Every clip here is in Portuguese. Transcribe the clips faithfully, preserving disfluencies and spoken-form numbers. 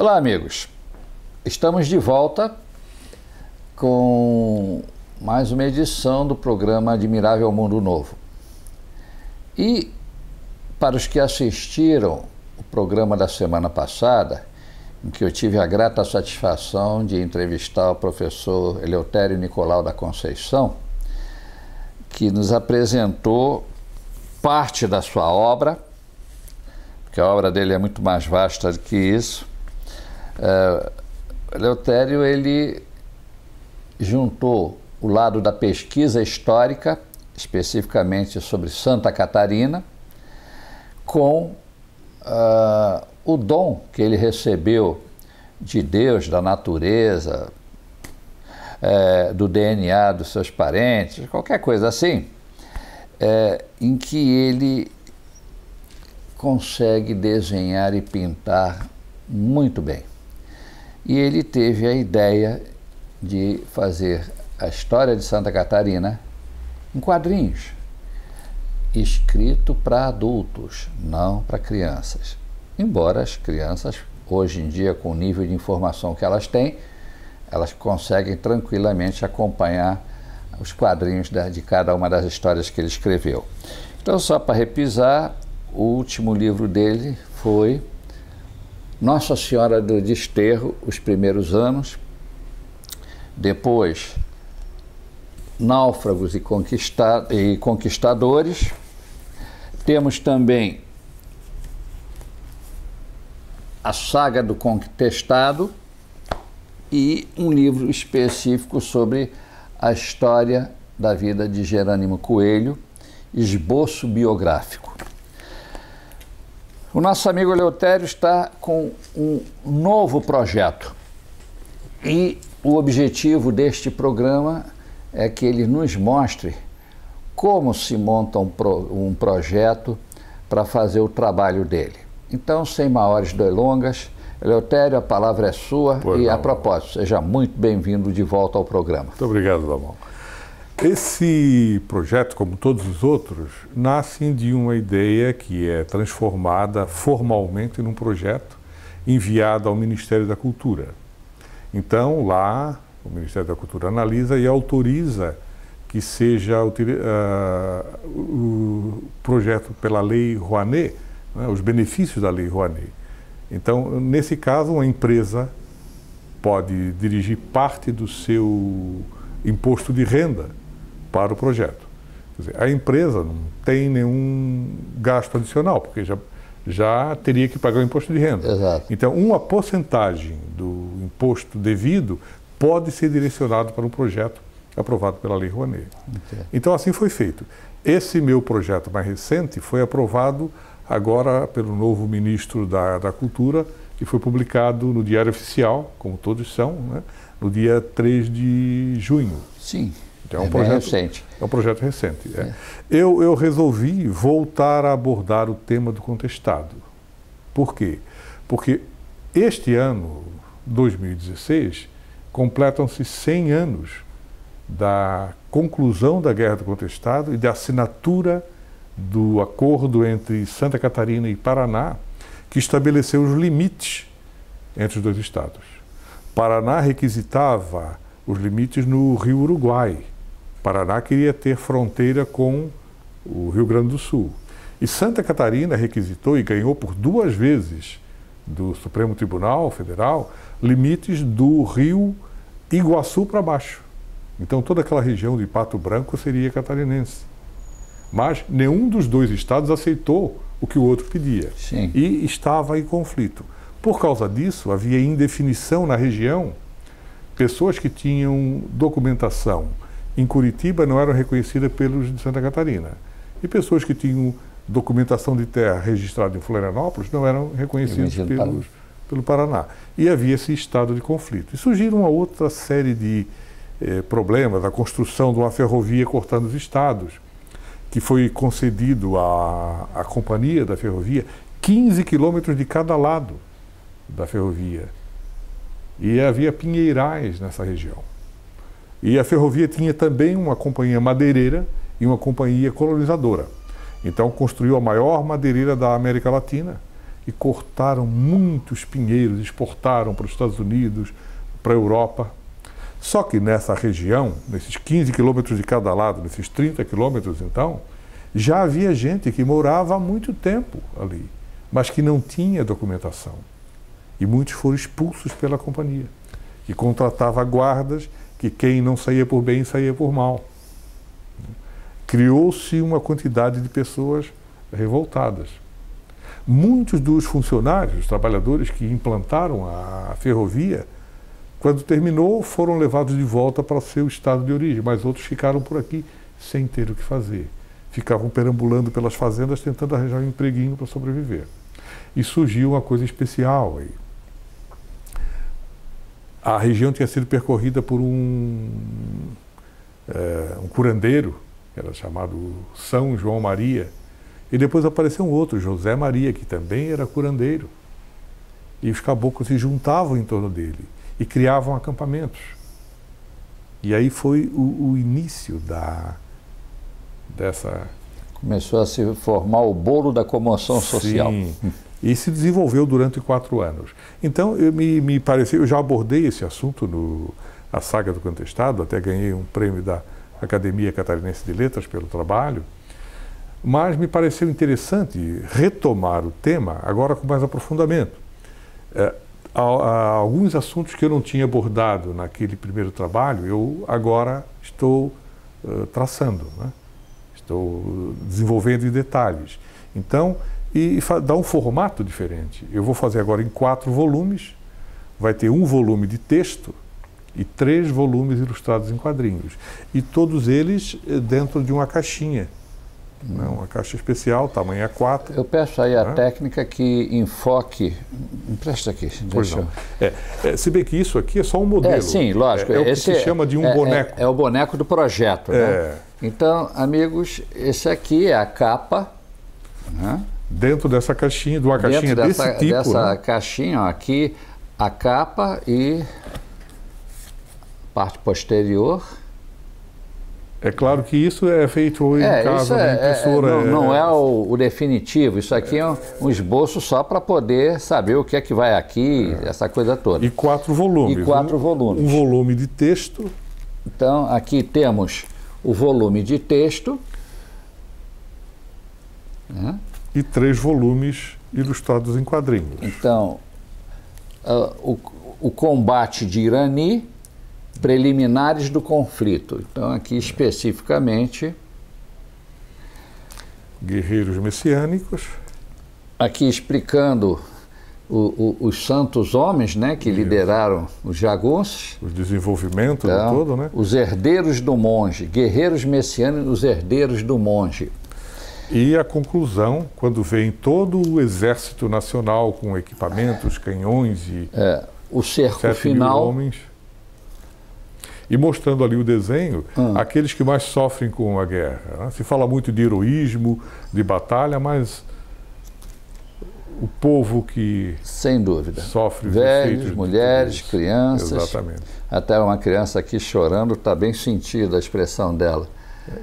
Olá, amigos, estamos de volta com mais uma edição do programa Admirável Mundo Novo. E para os que assistiram o programa da semana passada, em que eu tive a grata satisfação de entrevistar o professor Eleutério Nicolau da Conceição, que nos apresentou parte da sua obra, porque a obra dele é muito mais vasta do que isso. Uh, Eleutério, ele juntou o lado da pesquisa histórica, especificamente sobre Santa Catarina, com uh, o dom que ele recebeu de Deus, da natureza, uh, do D N A dos seus parentes, qualquer coisa assim, uh, em que ele consegue desenhar e pintar muito bem. E ele teve a ideia de fazer a história de Santa Catarina em quadrinhos, escrito para adultos, não para crianças. Embora as crianças, hoje em dia, com o nível de informação que elas têm, elas conseguem tranquilamente acompanhar os quadrinhos de cada uma das histórias que ele escreveu. Então, só para repisar, o último livro dele foi Nossa Senhora do Desterro, os primeiros anos, depois Náufragos e, conquista e Conquistadores. Temos também a Saga do Contestado e um livro específico sobre a história da vida de Jerônimo Coelho, esboço biográfico. O nosso amigo Eleutério está com um novo projeto e o objetivo deste programa é que ele nos mostre como se monta um, pro, um projeto para fazer o trabalho dele. Então, sem maiores delongas, Eleutério, a palavra é sua. Pois e, não, a propósito, seja muito bem-vindo de volta ao programa. Muito obrigado, Damon. Esse projeto, como todos os outros, nasce de uma ideia que é transformada formalmente num projeto enviado ao Ministério da Cultura. Então, lá, o Ministério da Cultura analisa e autoriza que seja uh, o projeto pela Lei Rouanet, né, os benefícios da Lei Rouanet. Então, nesse caso, uma empresa pode dirigir parte do seu imposto de renda para o projeto. Quer dizer, a empresa não tem nenhum gasto adicional, porque já, já teria que pagar o imposto de renda. Exato. Então, uma porcentagem do imposto devido pode ser direcionado para um projeto aprovado pela Lei Rouanet. Okay. Então, assim foi feito. Esse meu projeto mais recente foi aprovado agora pelo novo ministro da, da Cultura e foi publicado no Diário Oficial, como todos são, né, no dia três de junho. Sim. Então, é um projeto recente. É um projeto recente. É. É. Eu, eu resolvi voltar a abordar o tema do contestado. Por quê? Porque este ano, dois mil e dezesseis, completam-se cem anos da conclusão da Guerra do Contestado e da assinatura do acordo entre Santa Catarina e Paraná, que estabeleceu os limites entre os dois estados. Paraná requisitava os limites no Rio Uruguai. Paraná queria ter fronteira com o Rio Grande do Sul. E Santa Catarina requisitou e ganhou por duas vezes do Supremo Tribunal Federal limites do Rio Iguaçu para baixo. Então toda aquela região de Pato Branco seria catarinense. Mas nenhum dos dois estados aceitou o que o outro pedia. Sim. E estava em conflito. Por causa disso, havia indefinição na região. Pessoas que tinham documentação em Curitiba não eram reconhecidas pelos de Santa Catarina. E pessoas que tinham documentação de terra registrada em Florianópolis não eram reconhecidas pelos, pelo Paraná. E havia esse estado de conflito. E surgiram uma outra série de eh, problemas, a construção de uma ferrovia cortando os estados, que foi concedido à, à companhia da ferrovia quinze quilômetros de cada lado da ferrovia, e havia pinheirais nessa região. E a ferrovia tinha também uma companhia madeireira e uma companhia colonizadora. Então construiu a maior madeireira da América Latina e cortaram muitos pinheiros, exportaram para os Estados Unidos, para a Europa. Só que nessa região, nesses quinze quilômetros de cada lado, nesses trinta quilômetros então, já havia gente que morava há muito tempo ali, mas que não tinha documentação. E muitos foram expulsos pela companhia, que contratava guardas, que quem não saía por bem, saía por mal. Criou-se uma quantidade de pessoas revoltadas. Muitos dos funcionários, os trabalhadores que implantaram a ferrovia, quando terminou, foram levados de volta para o seu estado de origem, mas outros ficaram por aqui sem ter o que fazer. Ficavam perambulando pelas fazendas, tentando arranjar um empreguinho para sobreviver. E surgiu uma coisa especial aí. A região tinha sido percorrida por um, é, um curandeiro, que era chamado São João Maria, e depois apareceu um outro, José Maria, que também era curandeiro. E os caboclos se juntavam em torno dele e criavam acampamentos. E aí foi o, o início da, dessa... Começou a se formar o bolo da comoção social. Sim, e se desenvolveu durante quatro anos. Então, eu me, me pareceu, eu já abordei esse assunto no a Saga do Contestado, até ganhei um prêmio da Academia Catarinense de Letras pelo trabalho, mas me pareceu interessante retomar o tema agora com mais aprofundamento. É, há, há alguns assuntos que eu não tinha abordado naquele primeiro trabalho, eu agora estou uh, traçando, né? Estou desenvolvendo em detalhes. Então, e, e dá um formato diferente. Eu vou fazer agora em quatro volumes, vai ter um volume de texto e três volumes ilustrados em quadrinhos. E todos eles dentro de uma caixinha. Não, uma caixa especial, tamanho A quatro. Eu peço aí, né, a técnica que enfoque... Empresta aqui. Pois deixa eu... é, é, se bem que isso aqui é só um modelo. É, sim, lógico. É, é o que esse se é, chama de um é, boneco. É, é o boneco do projeto, né? É. Então, amigos, esse aqui é a capa. Né? Dentro dessa caixinha, de uma caixinha dentro dessa, desse tipo. Dessa, né, caixinha, ó, aqui, a capa e a parte posterior. É claro que isso é feito em é, casa da é, impressora. É, não, não é o, o definitivo, isso aqui é, é um esboço só para poder saber o que é que vai aqui, é. essa coisa toda. E quatro volumes. E quatro um, volumes. Um volume de texto. Então, aqui temos o volume de texto. Né? E três volumes ilustrados em quadrinhos. Então, uh, o, o combate de Irani... Preliminares do conflito. Então, aqui especificamente... Guerreiros messiânicos. Aqui explicando o, o, os santos homens, né, que Isso. lideraram os jagunços. Os desenvolvimentos então, do todo, né? Os herdeiros do monge. Guerreiros messiânicos, os herdeiros do monge. E a conclusão, quando vem todo o exército nacional com equipamentos, canhões e... É, o cerco final... E mostrando ali o desenho, hum. aqueles que mais sofrem com a guerra. Né? Se fala muito de heroísmo, de batalha, mas o povo que sem dúvida sofre... Velhos, mulheres, de crianças... Exatamente. Até uma criança aqui chorando, está bem sentida a expressão dela.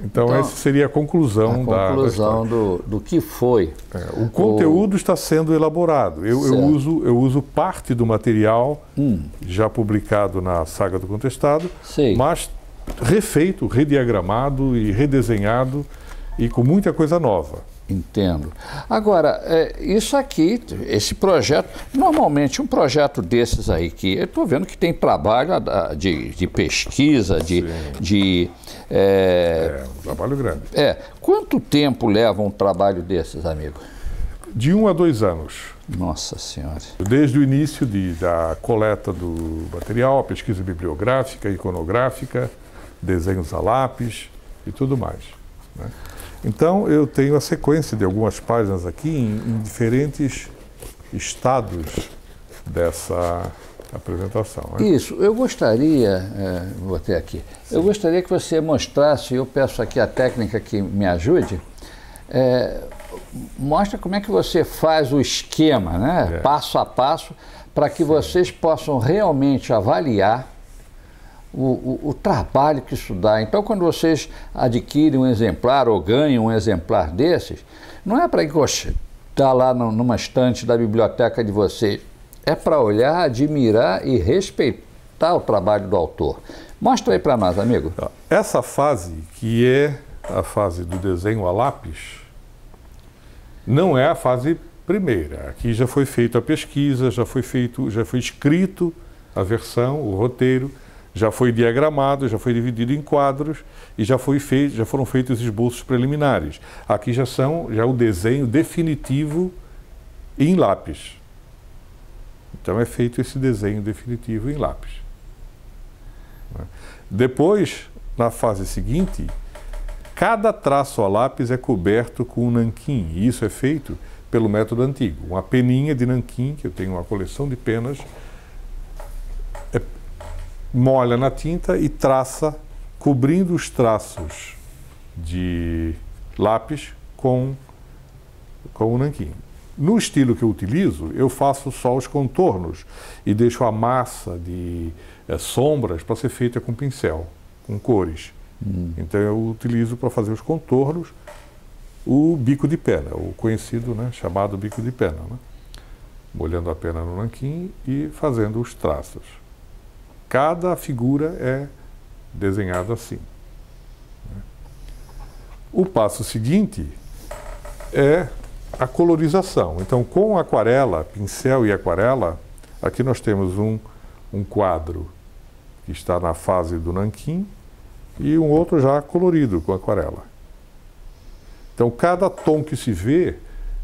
Então, então essa seria a conclusão da... A conclusão da, da do, do que foi. É, o conteúdo o... está sendo elaborado. Eu, eu, uso, eu uso parte do material hum. já publicado na Saga do Contestado, Sei. mas refeito, rediagramado e redesenhado e com muita coisa nova. Entendo. Agora, é, isso aqui, esse projeto, normalmente um projeto desses aí, que eu estou vendo que tem trabalho de, de pesquisa, de... de é, é, um trabalho grande. É. Quanto tempo leva um trabalho desses, amigo? De um a dois anos. Nossa Senhora. Desde o início de, da coleta do material, pesquisa bibliográfica, iconográfica, desenhos a lápis e tudo mais, né? Então, eu tenho a sequência de algumas páginas aqui em, em diferentes estados dessa apresentação. Né? Isso. Eu gostaria, é, vou ter aqui, Sim. eu gostaria que você mostrasse, eu peço aqui a técnica que me ajude, é, mostra como é que você faz o esquema, né? É. passo a passo, para que Sim. vocês possam realmente avaliar O, o, o trabalho que isso dá. Então, quando vocês adquirem um exemplar ou ganham um exemplar desses, não é para está lá no, numa estante da biblioteca de vocês. É para olhar, admirar e respeitar o trabalho do autor. Mostra aí para nós, amigo. Essa fase, que é a fase do desenho a lápis, não é a fase primeira. Aqui já foi feita a pesquisa, já foi feito, já foi escrito a versão, o roteiro, já foi diagramado, já foi dividido em quadros e já, foi feito, já foram feitos esboços preliminares. Aqui já são já o desenho definitivo em lápis. Então é feito esse desenho definitivo em lápis. Depois, na fase seguinte, cada traço a lápis é coberto com um nanquim, e isso é feito pelo método antigo. Uma peninha de nanquim, que eu tenho uma coleção de penas, é, molha na tinta e traça, cobrindo os traços de lápis com, com o nanquim. No estilo que eu utilizo, eu faço só os contornos e deixo a massa de é, sombras para ser feita com pincel, com cores. Hum. Então eu utilizo para fazer os contornos o bico de pena, o conhecido, né, chamado bico de pena, né? Molhando a pena no nanquim e fazendo os traços. Cada figura é desenhada assim. O passo seguinte é a colorização. Então, com aquarela, pincel e aquarela, aqui nós temos um, um quadro que está na fase do nanquim e um outro já colorido com aquarela. Então, cada tom que se vê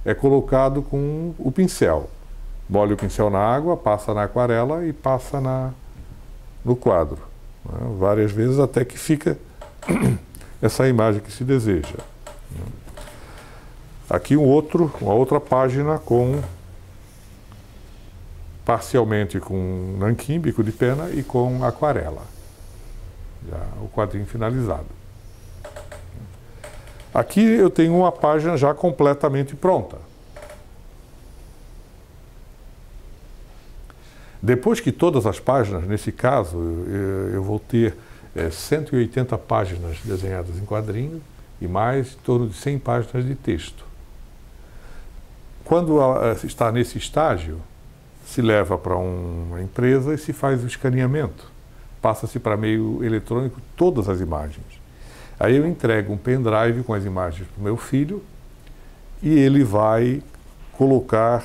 é colocado com o pincel. Molha o pincel na água, passa na aquarela e passa na, no quadro, né? Várias vezes até que fica essa imagem que se deseja. Aqui um outro, uma outra página com, parcialmente com nanquim, bico de pena e com aquarela. Já o quadrinho finalizado. Aqui eu tenho uma página já completamente pronta. Depois que todas as páginas, nesse caso, eu vou ter é, cento e oitenta páginas desenhadas em quadrinho e mais em torno de cem páginas de texto. Quando está nesse estágio, se leva para uma empresa e se faz o escaneamento. Passa-se para meio eletrônico todas as imagens. Aí eu entrego um pendrive com as imagens para o meu filho e ele vai colocar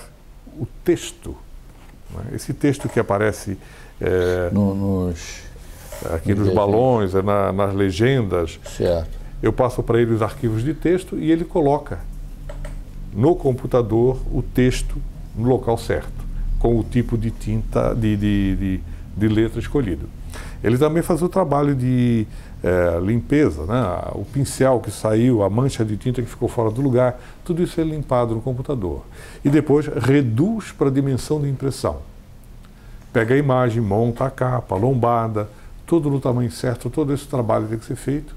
o texto. Esse texto que aparece é, no, nos, aqui nos, nos balões, na, nas legendas. Certo. Eu passo para ele os arquivos de texto e ele coloca no computador o texto no local certo, com o tipo de tinta, de, de, de, de letra escolhido. Ele também faz o trabalho de é, limpeza, né? O pincel que saiu, a mancha de tinta que ficou fora do lugar, tudo isso é limpado no computador. E depois reduz para a dimensão de impressão. Pega a imagem, monta a capa, a lombada, tudo no tamanho certo, todo esse trabalho tem que ser feito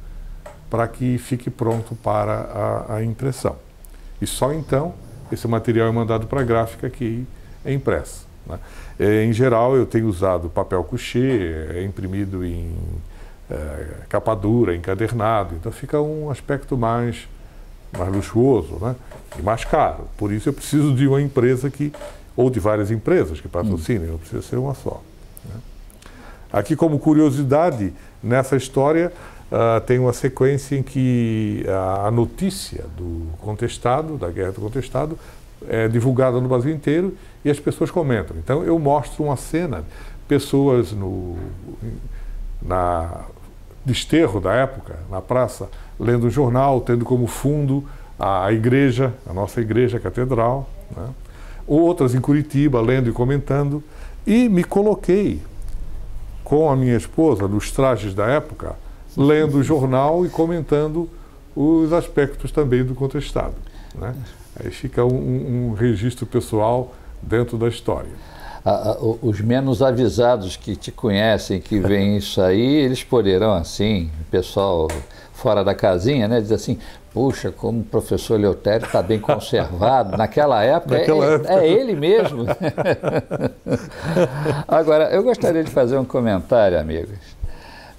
para que fique pronto para a, a impressão. E só então esse material é mandado para a gráfica, que é impresso, né? É, em geral, eu tenho usado papel couché, é imprimido em é, capa dura, encadernado, então fica um aspecto mais, mais luxuoso, né? E mais caro. Por isso eu preciso de uma empresa que, ou de várias empresas que patrocinem, não precisa ser uma só, né? Aqui, como curiosidade, nessa história, Uh, tem uma sequência em que a, a notícia do contestado, da Guerra do Contestado, é divulgada no Brasil inteiro e as pessoas comentam. Então eu mostro uma cena, pessoas no na Desterro da época, na praça, lendo o jornal, tendo como fundo a, a igreja, a nossa igreja catedral, né? Outras em Curitiba, lendo e comentando, e me coloquei com a minha esposa, nos trajes da época, lendo o jornal e comentando os aspectos também do contestado, né? Aí fica um, um registro pessoal dentro da história. Ah, os menos avisados que te conhecem, que veem isso aí, eles poderão, assim, o pessoal fora da casinha, né, diz assim: puxa, como o professor Eleutério está bem conservado. Naquela época, Naquela é, época. É ele mesmo. Agora, eu gostaria de fazer um comentário, amigos.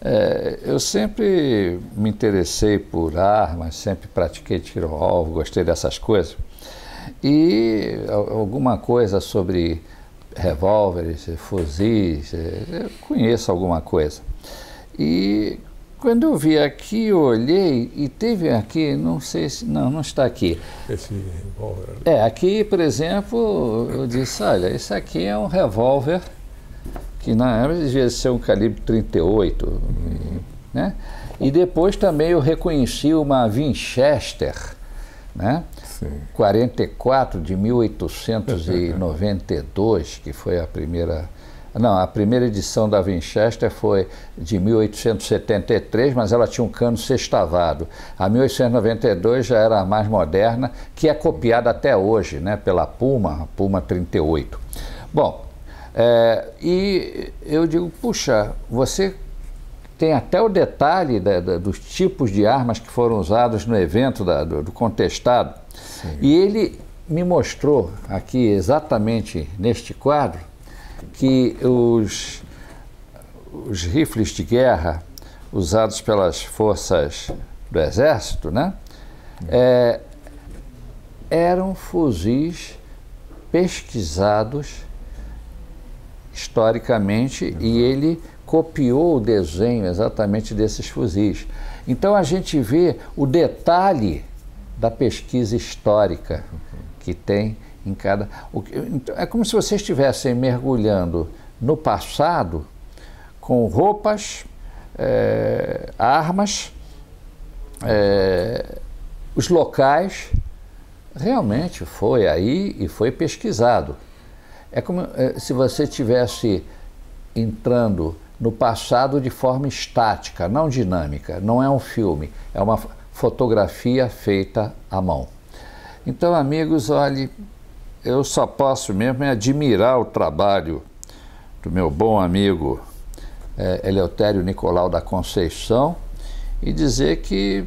É, eu sempre me interessei por armas, sempre pratiquei tiro-alvo, gostei dessas coisas. E alguma coisa sobre revólveres, fuzis, eu conheço alguma coisa. E quando eu vi aqui, eu olhei e teve aqui, não sei se... Não, não está aqui. Esse revólver. É, aqui, por exemplo, eu disse, olha, esse aqui é um revólver que na época devia ser um calibre trinta e oito, uhum. né? E depois também eu reconheci uma Winchester, né? quarenta e quatro de mil oitocentos e noventa e dois, que foi a primeira... Não, a primeira edição da Winchester foi de mil oitocentos e setenta e três, mas ela tinha um cano sextavado. A mil oitocentos e noventa e dois já era a mais moderna, que é copiada até hoje, né, pela Puma, a Puma trinta e oito. Bom, é, e eu digo, puxa, você tem até o detalhe da, da, dos tipos de armas que foram usados no evento da, do, do contestado. Sim. E ele me mostrou aqui, exatamente neste quadro, que os, os rifles de guerra usados pelas forças do Exército, né, é, eram fuzis pesquisados historicamente. Uhum. E ele copiou o desenho exatamente desses fuzis. Então a gente vê o detalhe da pesquisa histórica que tem em cada... É como se vocês estivessem mergulhando no passado com roupas, é, armas, é, os locais. Realmente foi aí e foi pesquisado. É como se você estivesse entrando no passado de forma estática, não dinâmica. Não é um filme, é uma fotografia feita à mão. Então, amigos, olhe, eu só posso mesmo admirar o trabalho do meu bom amigo é, Eleutério Nicolau da Conceição e dizer que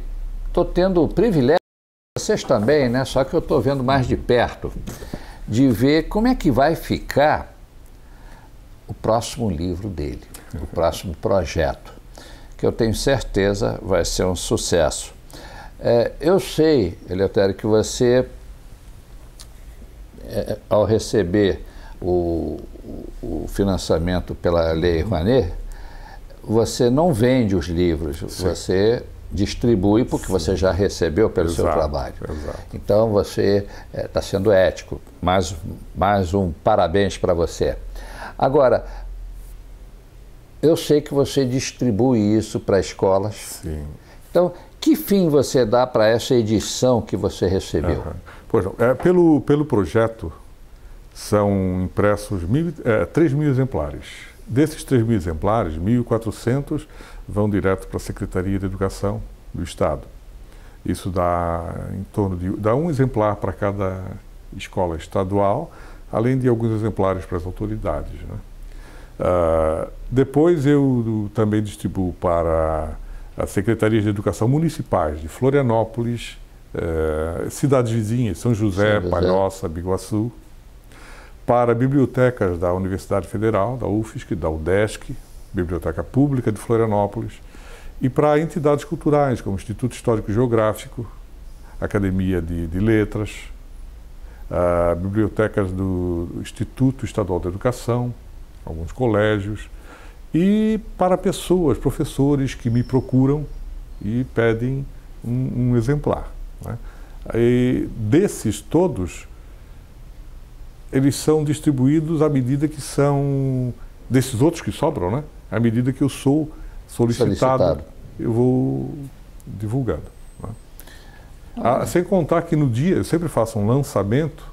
estou tendo o privilégio, vocês também, né? Só que eu estou vendo mais de perto, de ver como é que vai ficar o próximo livro dele, o próximo projeto, que eu tenho certeza vai ser um sucesso. É, eu sei, Eleutério, que você, é, ao receber o, o financiamento pela Lei Rouanet, você não vende os livros, Sim. você distribui porque Sim. você já recebeu pelo exato, seu trabalho. Exato. Então você está é, sendo ético. Mais, mais um parabéns para você. Agora, eu sei que você distribui isso para escolas. Sim. Então, que fim você dá para essa edição que você recebeu? Uhum. Pois não, é, pelo, pelo projeto, são impressos mil, é, três mil exemplares. Desses três mil exemplares, mil e quatrocentos vão direto para a Secretaria de Educação do Estado. Isso dá em torno de dá um exemplar para cada escola estadual, além de alguns exemplares para as autoridades, né? Uh, depois eu também distribuo para as secretarias de educação municipais de Florianópolis, eh, cidades vizinhas, São José, Sim, Palhoça, Iguaçu, para bibliotecas da Universidade Federal, da U F S C, da UDESC, Biblioteca Pública de Florianópolis, e para entidades culturais, como Instituto Histórico e Geográfico, Academia de, de Letras, eh, bibliotecas do Instituto Estadual de Educação, alguns colégios, e para pessoas, professores que me procuram e pedem um, um exemplar, né? E desses todos, eles são distribuídos à medida que são... Desses outros que sobram, né? À medida que eu sou solicitado, solicitado. eu vou divulgando, né? Ah, ah, sem contar que no dia, eu sempre faço um lançamento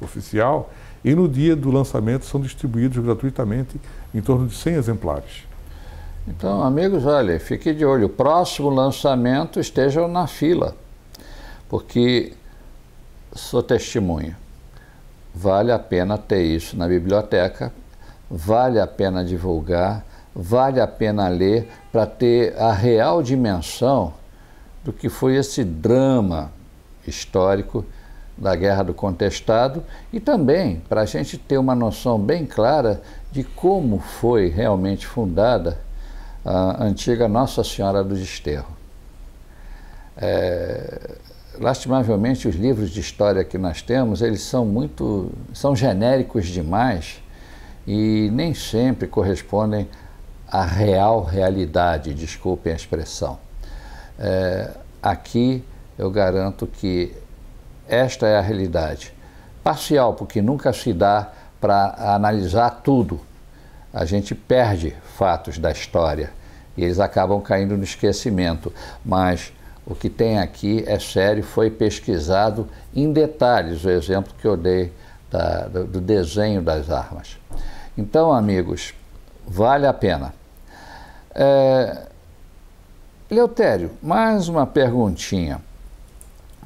oficial, e no dia do lançamento são distribuídos gratuitamente em torno de cem exemplares. Então, amigos, olha, fique de olho. O próximo lançamento estejam na fila, porque sou testemunha. Vale a pena ter isso na biblioteca, vale a pena divulgar, vale a pena ler para ter a real dimensão do que foi esse drama histórico da Guerra do Contestado e também para a gente ter uma noção bem clara de como foi realmente fundada a antiga Nossa Senhora do Desterro. É, lastimavelmente, os livros de história que nós temos, eles são muito, são genéricos demais e nem sempre correspondem à real realidade, desculpem a expressão. É, aqui eu garanto que esta é a realidade. Parcial, porque nunca se dá para analisar tudo. A gente perde fatos da história e eles acabam caindo no esquecimento, mas o que tem aqui é sério, foi pesquisado em detalhes, o exemplo que eu dei da, do desenho das armas. Então, amigos, vale a pena. É... Eleutério, mais uma perguntinha.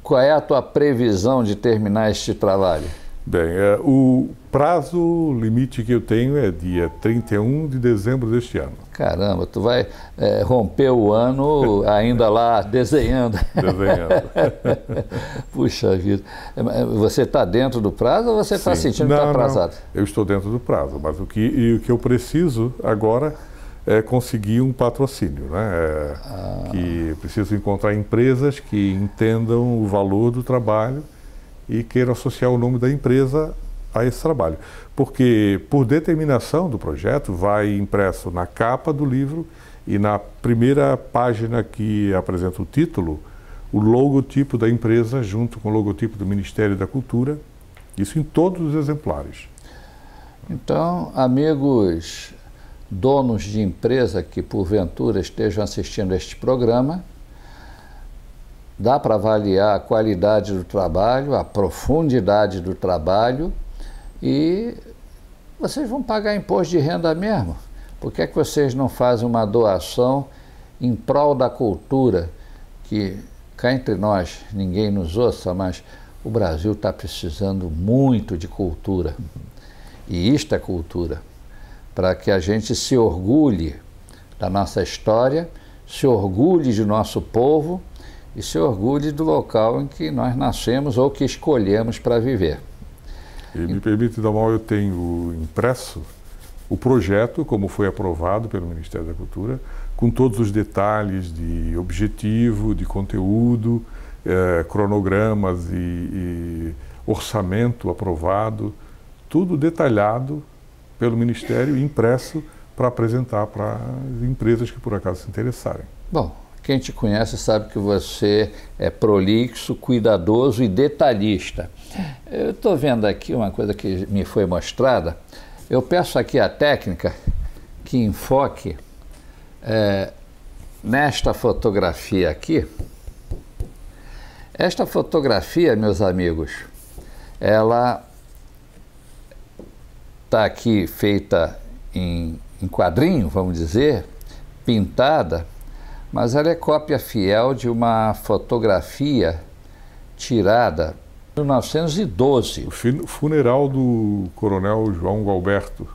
Qual é a tua previsão de terminar este trabalho? Bem, é, o prazo limite que eu tenho é dia trinta e um de dezembro deste ano. Caramba, tu vai é, romper o ano ainda lá desenhando. Desenhando. Puxa vida. Você está dentro do prazo ou você está sentindo que está atrasado? Não, eu estou dentro do prazo, mas o que, e o que eu preciso agora é conseguir um patrocínio, né? É, ah. que preciso encontrar empresas que entendam o valor do trabalho e queiram associar o nome da empresa a esse trabalho. Porque, por determinação do projeto, vai impresso na capa do livro e na primeira página que apresenta o título, o logotipo da empresa junto com o logotipo do Ministério da Cultura, isso em todos os exemplares. Então, amigos donos de empresa que, porventura, estejam assistindo este programa, dá para avaliar a qualidade do trabalho, a profundidade do trabalho e vocês vão pagar imposto de renda mesmo. Por que é que vocês não fazem uma doação em prol da cultura? Que cá entre nós, ninguém nos ouça, mas o Brasil está precisando muito de cultura. E isto é cultura. Para que a gente se orgulhe da nossa história, se orgulhe do nosso povo e se orgulhe do local em que nós nascemos ou que escolhemos para viver. E me permite, Dalmau, eu tenho impresso o projeto, como foi aprovado pelo Ministério da Cultura, com todos os detalhes de objetivo, de conteúdo, eh, cronogramas e, e orçamento aprovado, tudo detalhado pelo Ministério e impresso para apresentar para as empresas que por acaso se interessarem. Bom, quem te conhece sabe que você é prolixo, cuidadoso e detalhista. Eu estou vendo aqui uma coisa que me foi mostrada. Eu peço aqui à técnica que enfoque é, nesta fotografia aqui. Esta fotografia, meus amigos, ela está aqui feita em, em quadrinho, vamos dizer, pintada, mas ela é cópia fiel de uma fotografia tirada em mil novecentos e doze. O funeral do Coronel João Gualberto,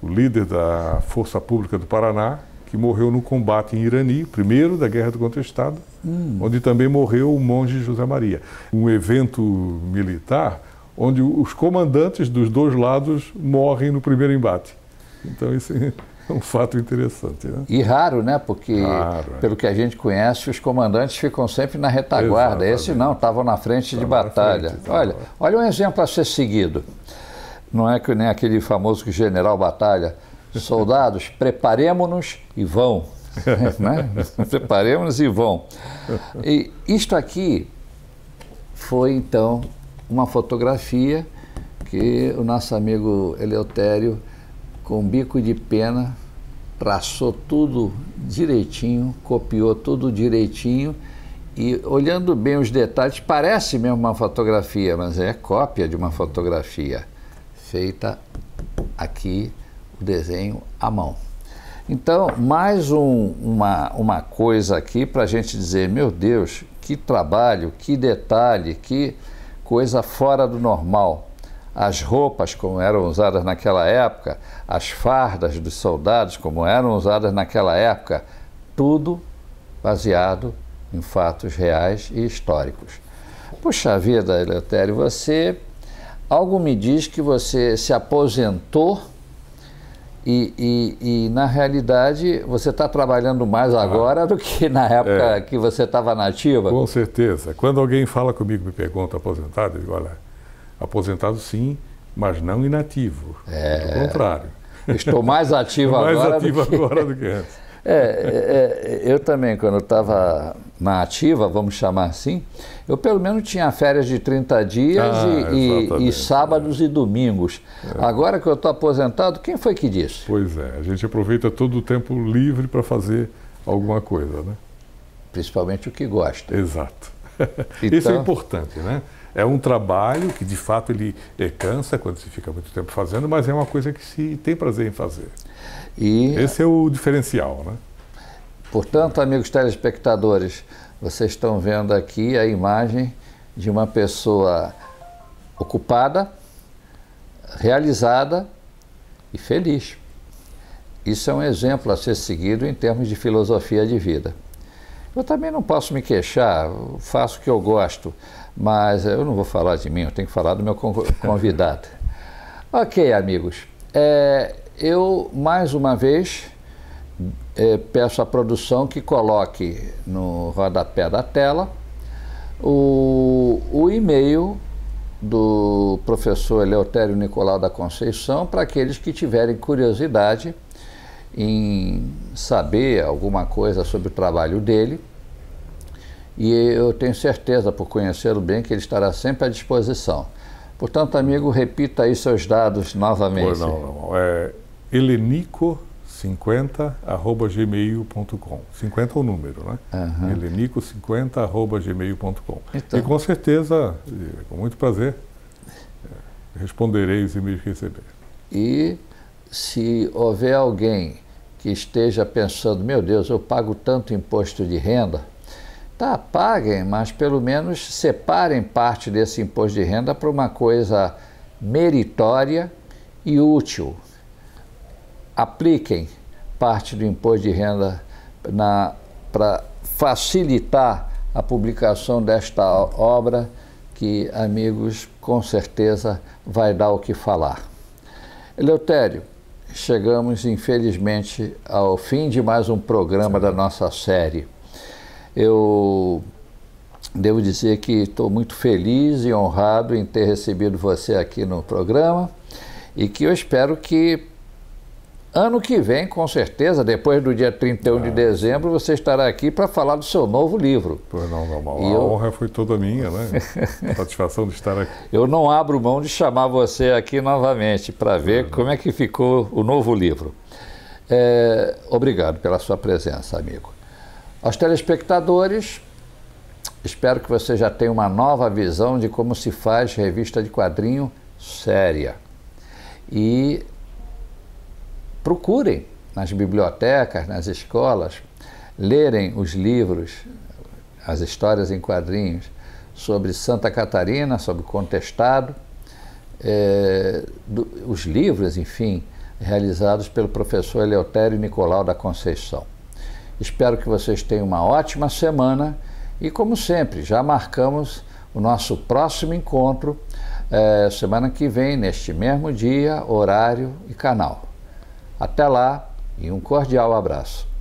o líder da Força Pública do Paraná, que morreu no combate em Irani, primeiro da Guerra do Contestado, hum. onde também morreu o Monge José Maria. Um evento militar onde os comandantes dos dois lados morrem no primeiro embate. Então isso é um fato interessante, né? E raro, né? Porque, raro, pelo é. que a gente conhece, os comandantes ficam sempre na retaguarda. Exatamente. Esse não, estavam na frente tava de batalha. Frente, olha, olha um exemplo a ser seguido. Não é que nem aquele famoso general batalha. Soldados, preparemo-nos e vão. Né? Preparemo-nos e vão. E isto aqui foi, então, uma fotografia que o nosso amigo Eleutério, com bico de pena, traçou tudo direitinho, copiou tudo direitinho e, olhando bem os detalhes, parece mesmo uma fotografia, mas é cópia de uma fotografia feita aqui, o desenho à mão. Então, mais um, uma, uma coisa aqui para a gente dizer, meu Deus, que trabalho, que detalhe, que coisa fora do normal. As roupas, como eram usadas naquela época, as fardas dos soldados, como eram usadas naquela época, tudo baseado em fatos reais e históricos. Puxa vida, Eleutério, você... Algo me diz que você se aposentou E, e, e, na realidade, você está trabalhando mais agora ah, do que na época é, que você estava na ativa? Com certeza. Quando alguém fala comigo, me pergunta, aposentado, eu digo, olha, aposentado sim, mas não inativo. É. Pelo contrário. Estou mais ativo mais agora, ativo do que... agora do que antes. É, é, eu também, quando estava na ativa, vamos chamar assim, eu pelo menos tinha férias de trinta dias ah, e, e, e sábados é. e domingos. É. Agora que eu estou aposentado, quem foi que disse? Pois é, a gente aproveita todo o tempo livre para fazer alguma coisa, né? Principalmente o que gosta. Exato. Então... Isso é importante, né? É um trabalho que, de fato, ele cansa quando se fica muito tempo fazendo, mas é uma coisa que se tem prazer em fazer. E... esse é o diferencial, né? Portanto, amigos telespectadores, vocês estão vendo aqui a imagem de uma pessoa ocupada, realizada e feliz. Isso é um exemplo a ser seguido em termos de filosofia de vida. Eu também não posso me queixar, faço o que eu gosto, mas eu não vou falar de mim, eu tenho que falar do meu convidado. Ok, amigos, é, eu mais uma vez é, peço à produção que coloque no rodapé da tela o, o e-mail do professor Eleutério Nicolau da Conceição para aqueles que tiverem curiosidade em saber alguma coisa sobre o trabalho dele, e eu tenho certeza, por conhecê-lo bem, que ele estará sempre à disposição. Portanto, amigo, repita aí seus dados novamente. Pois não, não. É elenico cinquenta arroba gmail ponto com. cinquenta é o número, né? Uhum. elenico cinquenta arroba gmail ponto com. Então. E com certeza, com muito prazer, responderei os e-mails que receber. E se houver alguém que esteja pensando, meu Deus, eu pago tanto imposto de renda, tá, paguem, mas pelo menos separem parte desse imposto de renda para uma coisa meritória e útil. Apliquem parte do imposto de renda para facilitar a publicação desta obra que, amigos, com certeza vai dar o que falar. Eleutério, chegamos, infelizmente, ao fim de mais um programa da nossa série. Eu devo dizer que estou muito feliz e honrado em ter recebido você aqui no programa e que eu espero que ano que vem, com certeza, depois do dia trinta e um ah, de dezembro, você estará aqui para falar do seu novo livro. Pois não, não, não. A eu... honra foi toda minha, né? Satisfação de estar aqui. Eu não abro mão de chamar você aqui novamente para ver é, como é que ficou o novo livro. É... Obrigado pela sua presença, amigo. Aos telespectadores, espero que você já tenha uma nova visão de como se faz revista de quadrinho séria. E procurem nas bibliotecas, nas escolas, lerem os livros, as histórias em quadrinhos sobre Santa Catarina, sobre o Contestado, é, do, os livros, enfim, realizados pelo professor Eleutério Nicolau da Conceição. Espero que vocês tenham uma ótima semana e, como sempre, já marcamos o nosso próximo encontro eh, semana que vem, neste mesmo dia, horário e canal. Até lá e um cordial abraço.